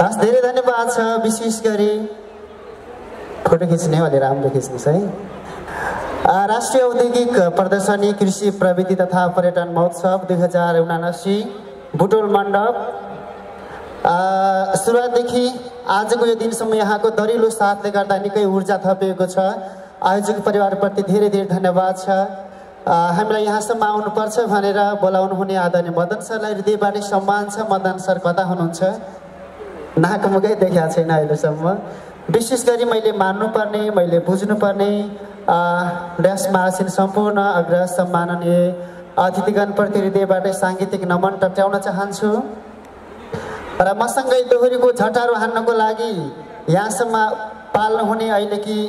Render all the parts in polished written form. हस् धेरै धन्यवाद छ विशेष गरी फोटो खिच्ने वाले राम्रो खिच्नुस् है। राष्ट्रिय औद्योगिक प्रदर्शनी कृषि प्रविधि तथा पर्यटन महोत्सव 2079 बुटोल मण्डप सुरुवातदेखि आजको यो दिनसम्म यहाँको दरिलो साथले गर्दा निकै ऊर्जा थपिएको छ। आयोजक परिवारप्रति धेरै धेरै धन्यवाद छ। हामीलाई यहाँसम्म आउनुपर्छ भनेर बोलाउनुहुने आदरणीय मदन सरलाई हृदयबाट सम्मान छ। मदन सर कता हुनुहुन्छ? नाकमुखै देखिया छैन अहिलेसम्म। विशेष गरी मैले मान्नुपर्ने, मैले बुझ्नुपर्ने देशमासिन सम्पूर्ण अग्र सम्माननीय अतिथिगणप्रति हृदयबाट साङ्गीतिक नमन टक्राउन चाहन्छु र मसँगै दोहोरीको झटारो हान्नको लागि यहाँसम्म पाल्नुहुने अहिलेकी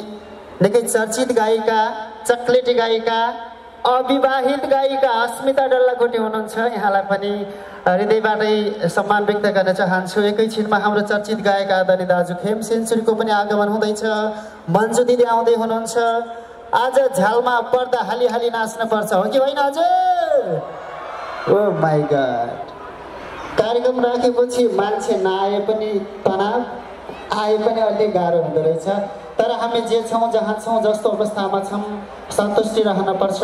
निकै चर्चित गायिका, चक्लेटी गायिका, अविवाहित गायिका अस्मिता डल्लाकोटी हुनुहुन्छ। यहाँलाई पनि हृदयबाटै सम्मान व्यक्त गर्न चाहन्छु। एकैछिनमा हाम्रो चर्चित गायक आदरणीय दाजु खेम सेन्चुरीको पनि आगमन हुँदैछ। मन्जु दिदी आउँदै हुनुहुन्छ। आज झ्यालमा पर्दा हालिहाली नाच्न पर्छ हो कि होइन हजुर? ओ माई गड, कार्यक्रम राखेपछि मान्छे नआए पनि तनाव, आए पनि अलि गाह्रो हुँदो रहेछ। तर हामी जे छौँ, जहाँ छौँ, जस्तो अवस्थामा छौँ सन्तुष्टि रहनुपर्छ।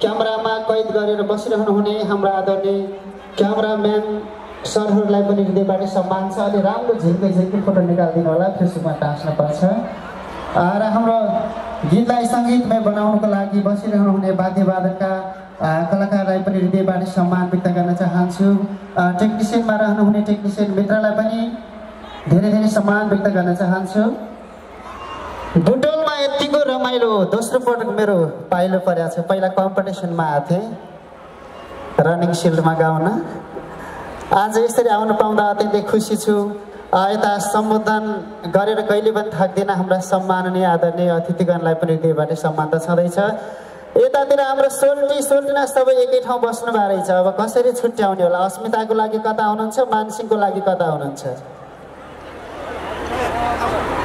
क्यामेरामा कैद गरेर बसिरहनुहुने हाम्रा आदरणीय क्यामेराम्यान सरहरूलाई पनि हृदयबाट सम्मान छ। अलि राम्रो झिक्कै झिक्कै फोटो निकालिदिनु होला, फेसबुकमा टाँस्नुपर्छ। र हाम्रो गीतलाई सङ्गीतमय बनाउनुको लागि बसिरहनुहुने वाद्यवादनका कलाकारलाई पनि हृदयबाट सम्मान व्यक्त गर्न चाहन्छु। टेक्निसियनमा रहनुहुने टेक्निसियन मित्रलाई पनि धेरै धेरै सम्मान व्यक्त गर्न चाहन्छु। बुटोलमा यतिको रमाइलो दोस्रो पटक मेरो पाइलो परेको छ। पहिला कम्पिटिसनमा आएको थिएँ रनिङ सिल्डमा गाउन, आज यसरी आउन पाउँदा अत्यन्तै खुसी छु। यता सम्बोधन गरेर कहिले पनि थाक्दैन। हाम्रा सम्माननीय आदरणीय अतिथिगणलाई पनि हृदयबाट सम्मान त छँदैछ। यतातिर हाम्रो सोल्टी सोल्टिना सबै एकै ठाउँ बस्नु भएरै छ। अब कसरी छुट्याउने होला? अस्मिताको लागि कता हुनुहुन्छ? मानसिंहको लागि कता हुनुहुन्छ?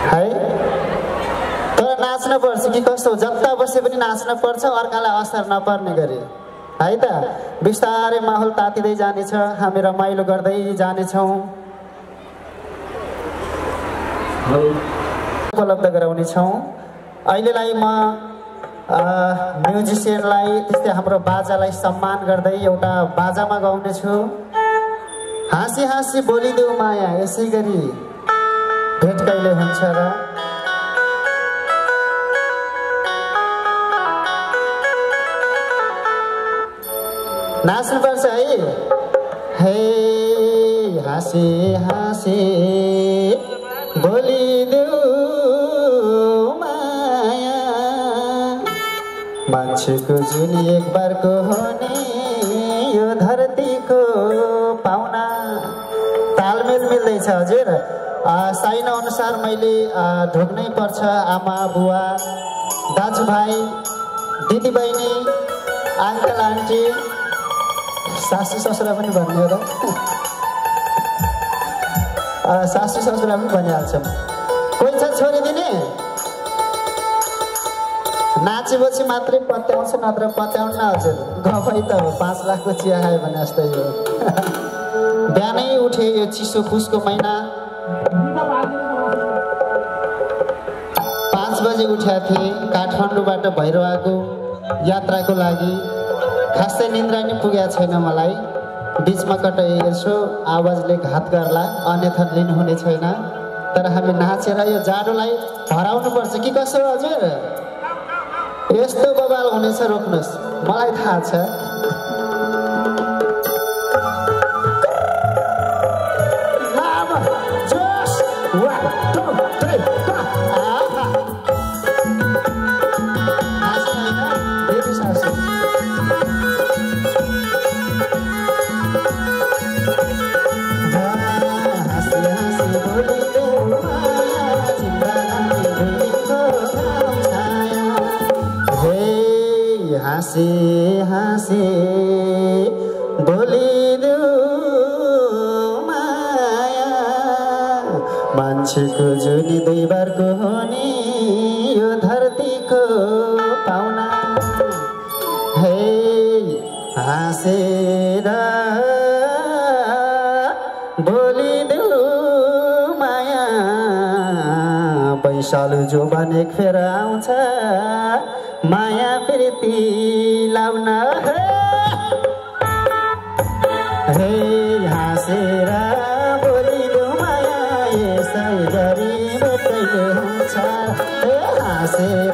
है नाच्न पर्छ कि कस्तो? जता बसे पनि नाच्न पर्छ, अर्कालाई असर नपर्ने गरी, है त? बिस्तारै माहौल तातिँदै जानेछ, हामी रमाइलो गर्दै जानेछौँ। उपलब्ध गराउनेछौँ। अहिलेलाई म म्युजिसियनलाई, त्यस्तै हाम्रो बाजालाई सम्मान गर्दै एउटा बाजामा गाउनेछु, हाँसी हाँसी बोलिदेऊ माया। यसै गरी गीत कहिले हुन्छ र नाच्नुपर्छ है। हे हाँसे हाँसे बोलिदेऊ माया, मान्छेको जुन एकबारको हुने यो धरतीको पाउना। तालमेल मिल्दैछ हजुर। साइन अनुसार मैले ढोग्नै पर्छ आमा बुवा दाजुभाइ दिदीबहिनी आङ्कल आन्टी सासू ससुरा पनि भन्ने हो र सासू ससुरा पनि भनिहाल्छौँ। कोही छ छोरी दिने? नाचेपछि मात्रै पत्याउँछ, नत्र पत्याउन्न हजुर। गफै त हो, 5 लाखको चिया खायो भने जस्तै हो। बिहानै उठे यो चिसो पुसको महिना, 5 बजे उठ्या थिए काठमाडौँबाट भैरवाको यात्राको लागि। खासै निन्द्रा नि पुगेको छैन मलाई, बिचमा कतै यसो आवाजले घात गर्ला, अन्यथा लिनुहुने छैन। तर हामी नाचेर यो जाडोलाई हराउनुपर्छ कि कसो हजुर? यस्तो बवाल हुनेछ रोक्नुहोस्, मलाई थाहा छ। हाँसे हाँसे बोलिदेऊ माया, मान्छेको जुन दुई बारको हुने यो धरतीको पाउना। हे हाँसेर बोलिदेऊ माया, पैसालु जो भने फेर आउँछ माया प्रीति लाउन। हे हाँसेर बोलिदेऊ माया, यसै गरी भेट्दै हुन्छ। हे हाँसेर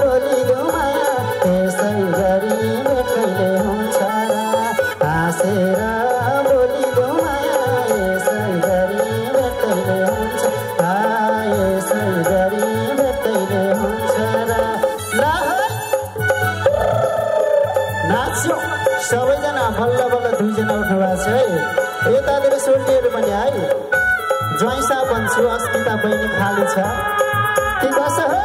बोलिदेऊ माया, यसै गरी भेट्दै हुन्छ। हाँसेर बोलिदेऊ माया, यसै गरी भेट्दै हुन्छ। यसै गरी भेट्दै हुन्छ। सबैजना बल्ल बल्ल 2 जना उठ्नु भएको छ है। यतातिर सोल्टीहरू पनि है। ज्वाइँसा भन्छु, अस्मिता बहिनी खाली छ कि कसो हो?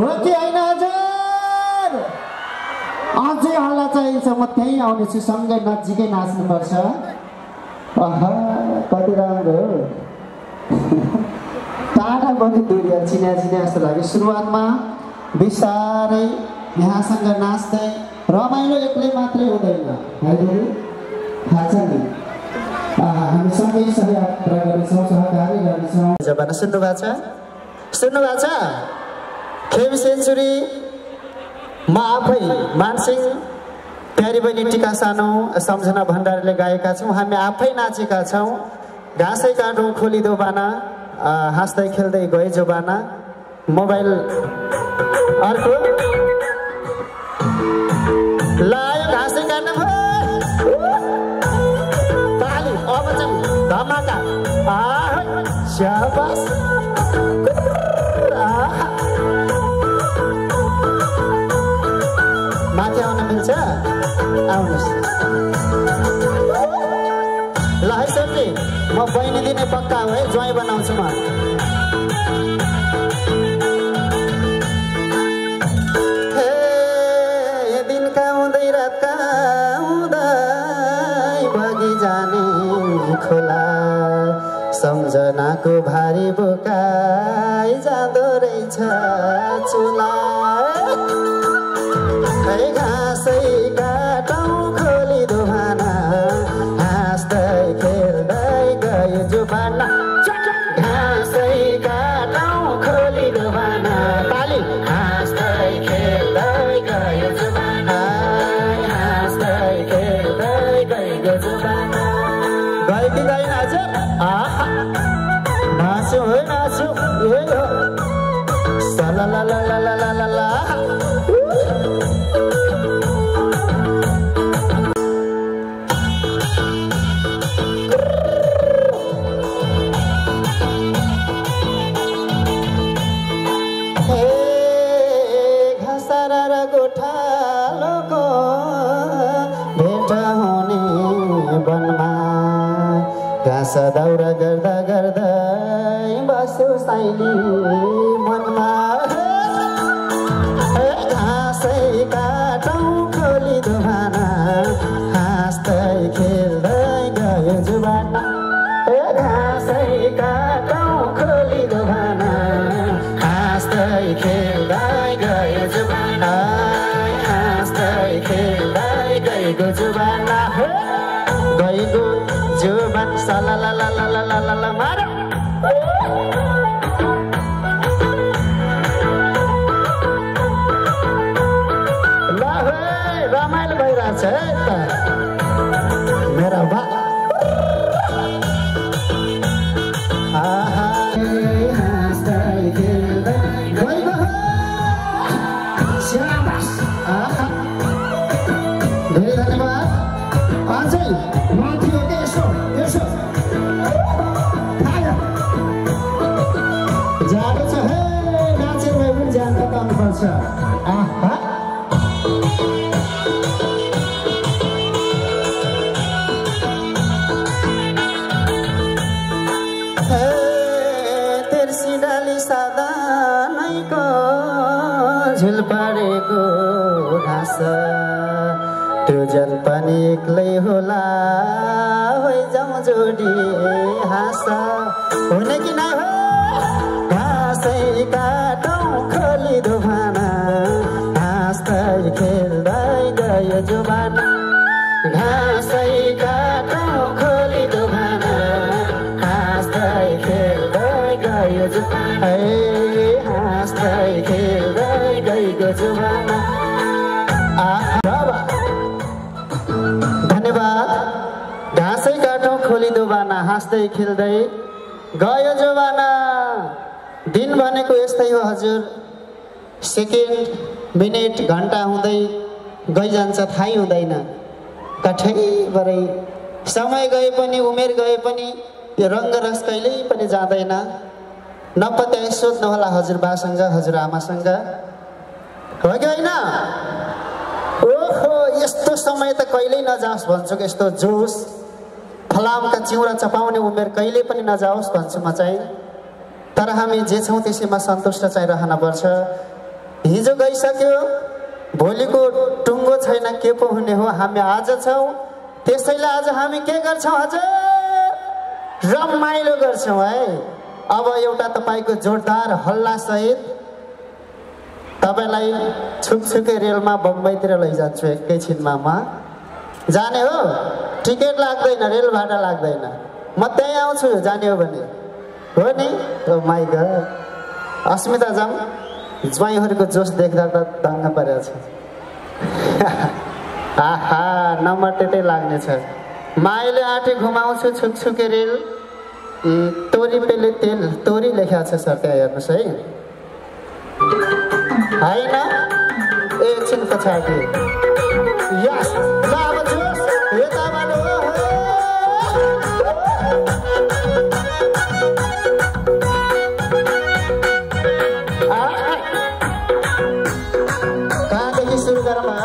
ल जाम सँगै नजिकै नाच्नुपर्छ। अह कति राम्रो हो। बन्द डोरिया चिन्या चिन्या जस्तो लाग्यो। सुरुवातमा बिस्तारै यहाँसँग नाच्दै रमाइलो एक्लै मात्रै हुँदैन हजुर थाहा छ नि। हामी सबै सहयात्रा गर्नेछौँ, सहकारी गर्नेछौँ। जबान सुन्नुभएको छ, सुन्नुभएको छ। खेबी सेन्चुरी म आफै मानसिंह प्यारी बहिनी टिका सानो सम्झना भण्डारीले गाएका छौँ। हामी आफै नाचेका छौँ। घाँसै काँडो खोलिदो बाना, हाँस्दै खेल्दै गए जो बाना। मोबाइल अर्को लायो घाँसै काँडो ताली अब चाहिँ धमाका आहा शाबास आहा माथि आउन मिल्छ आउनुहोस्। ल है सबै म बहिनी दिने पक्का हो है, ज्वाइँ बनाउँछु म। हे दिनका हुँदै रातका हुँदै बगी जाने खोला, सम्झनाको भारी बोकाइ जाँदो रहेछ चुला। है घाँसै काटौँ खोलिदो भाना, दाउरा गर्दा गर्दै बसो साइली मनमा। घाँसै काटौँ खोलिदो भाना, हाँस्दै खेल्दै गयो जुबाना। घाँसै काटौँ खोलिदो भाना, हाँस्दै खेल्दै गयो जुबाना, हाँस्दै खेल्दै गएको जुबाना। गएको जुबान साला ला ला ला ला ला ला मारा। ल है रमाइलो भइरहेछ है त मेरा बा। Aha. Tersi dali sada naiko jul pareko ghasa, tujan panik lei hola hoi jam jodi hasa. Hune ki nai ho ghasai kaatau खोलिदो भाना, हाँस्दै खेल्दै गयो जुबाना। घाँसै काटौँ खोलिदो भाना, हाँस्दै खेल्दै गयो जुबाना। हाँस्दै खेल्दै गएको जुबाना। धन्यवाद। घाँसै काटौँ खोलिदो भाना, हाँस्दै खेल्दै गयो जुबाना। दिन भनेको यस्तै हो हजुर, सेकेन्ड मिनट घन्टा हुँदै गइजान्छ, थाहै हुँदैन। कठैभरै समय गए पनि उमेर गए पनि यो रङ्गरस कहिल्यै पनि जाँदैन। नपत्याए सोध्नुहोला हजुरबासँग हजुरआमासँग, हो कि होइन। ओहो यस्तो समय त कहिल्यै नजाओस् भन्छु, यस्तो जोस फलामका चिउरा चपाउने उमेर कहिल्यै पनि नजाओस् भन्छु म चाहिँ। तर हामी जे छौँ त्यसैमा सन्तुष्ट चाहिँ रहन पर्छ। हिजो गइसक्यो, भोलिको टुङ्गो छैन के पो हुने हो। हामी आज छौँ, त्यसैले आज हामी के गर्छौँ हजुर, रमाइलो गर्छौँ है। अब एउटा तपाईको जोरदार हल्ला सहित तपाईलाई छुपछुके रेलमा बम्बईतिर लैजान्छु एकैछिनमा मा जाने हो टिकट लाग्दैन रेल भाडा लाग्दैन म त्यही आउँछु जाने हो भने हो नि ओ माय गॉड अस्मिता जाम ज्वाइहरुको जोश देख्दा त दङ्ग परेछ आहा नम्बर टेटै लाग्ने छ माइले आटे घुमाउँछु छुपछुके रेल तोरी पेले तेल तोरी लेख्या छ सर त्यहाँ हेर्नुस् है हैन एकछिन पछाडी यस लाभ जोस यता वालो काँदेखि सुरु गरौँ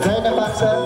जय Nepal sir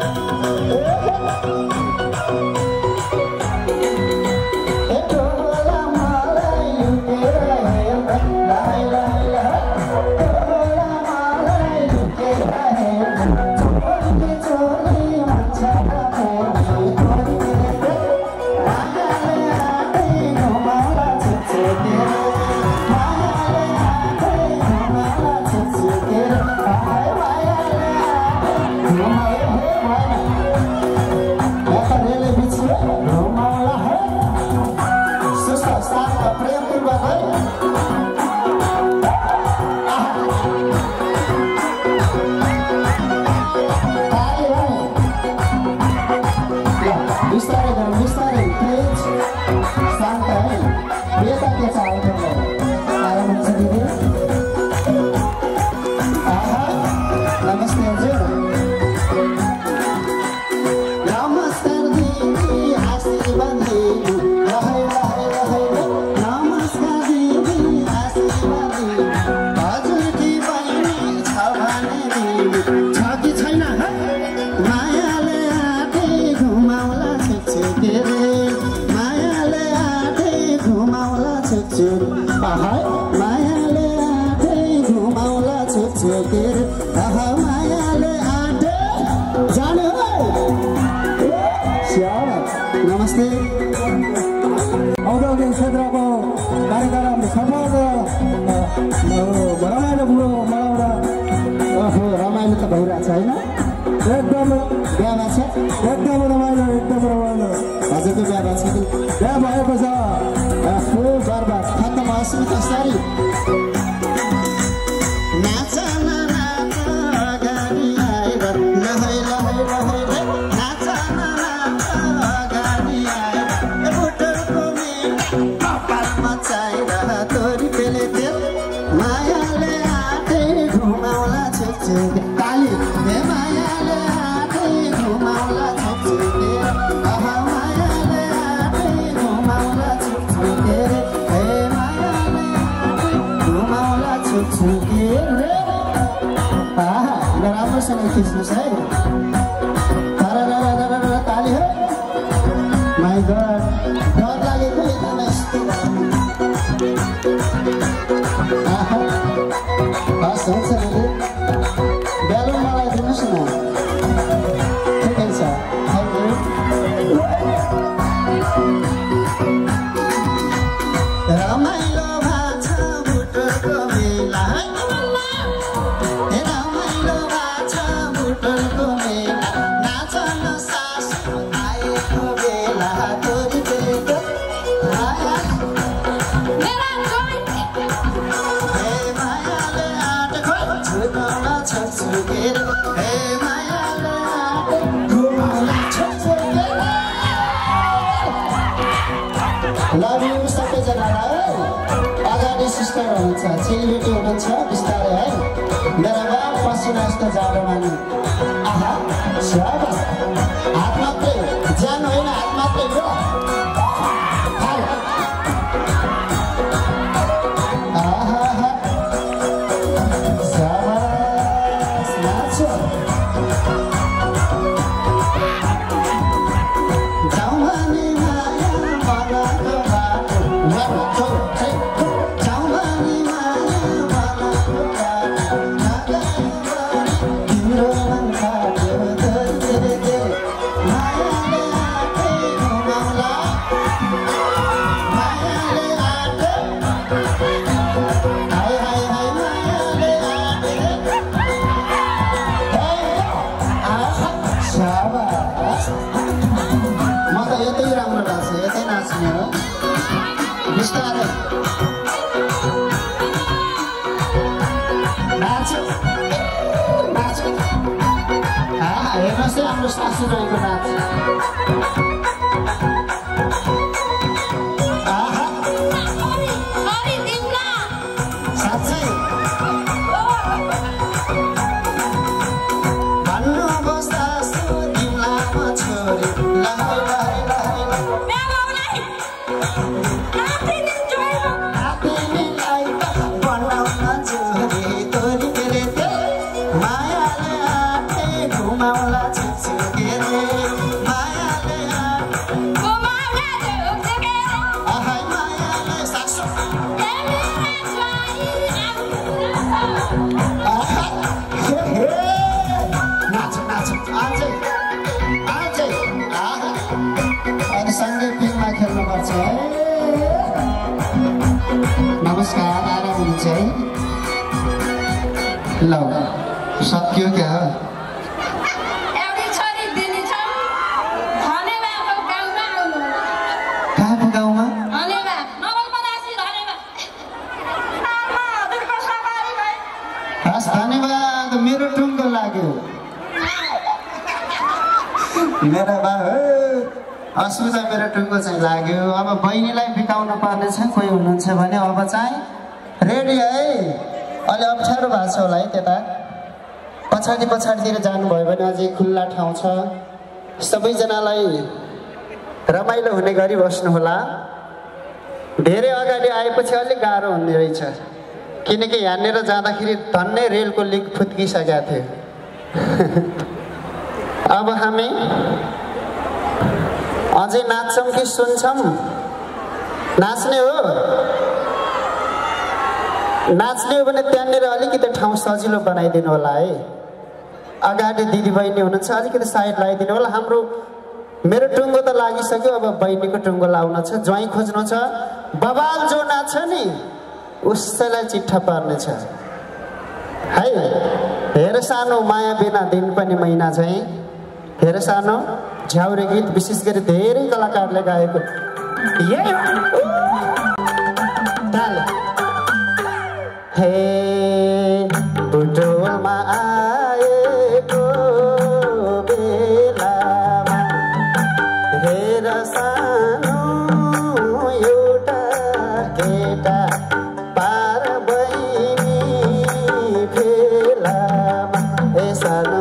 Saudara, Bistara. Masuk. Ah, ya masih harus stasiun itu nanti. Aha. Hari timna. Satu. Baru bos stasiun timna macam ni. नमस्कार आरा बुझाइ लौ सक्यो क्या एउटी छोरी दिनी छ धनेबाको गाउँमा आउनु काको गाउँमा धनेबा नवलपरासी धनेबा आमा हजुरको सवारी भए हस धनेबा त मेरो टुङ्गो लाग्यो मेरा बा असुजा मेरो टुङ्गो चाहिँ लाग्यो अब बहिनीलाई बिकाउन पर्ने छ कोही हुनुहुन्छ भने अब चाहिँ रेडी है अलि अप्ठ्यारो भाषा होला है त्यता पछाडी पछाडीतिर जानु भयो भने अझै खुल्ला ठाउँ छ सबैजनालाई रमाइलो हुने गरी बस्नु होला धेरै अगाडि आएपछि अलि गाह्रो हुने रहेछ किनकि यानेर जाँदाखेरि धन्नै रेलको लिक फुत्किसकेको थियो अब हामी अझै नाच्छौं कि सुन्छौं नाच्ने हो भने त्यहाँनिर अलिकति ठाउँ सजिलो बनाइदिनु होला है अगाडि दिदी बहिनी हुनुहुन्छ अलिकति साइड लगाइदिनु होला हाम्रो मेरो टुङ्गो त लागिसक्यो अब बहिनीको टुङ्गो लाउन छ ज्वाइँ खोज्नु छ बवाल जो नाच्छ नि उसैलाई चिट्ठा पार्ने छ है हेर सानो माया बिना दिन पनि महिना चाहिँ हेर सानो झ्याउरे गीत विशेष गरी धेरै कलाकारले गाएको यही डाल हे बुटवलमा आएको बेलामा हेर सानो एउटा केटा पार बहिनी फेलामा हे सानो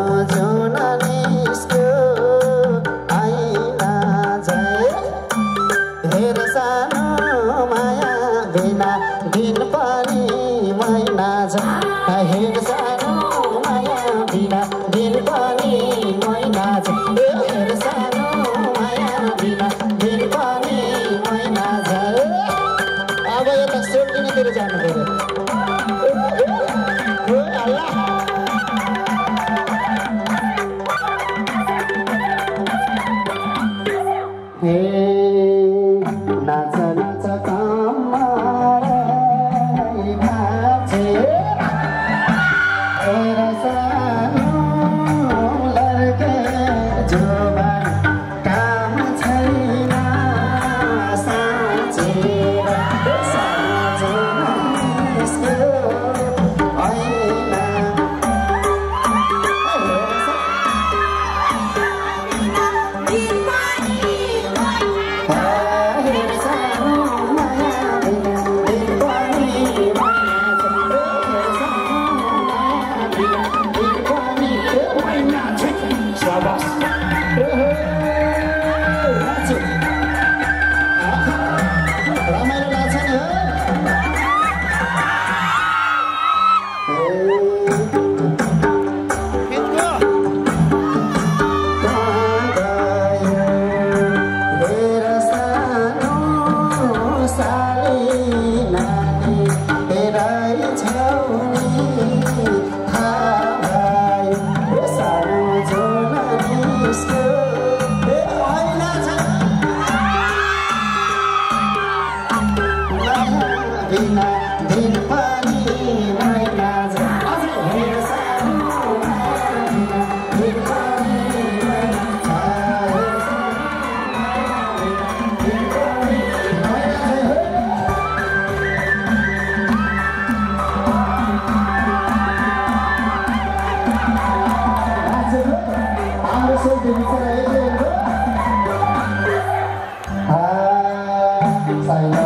Thank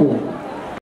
you.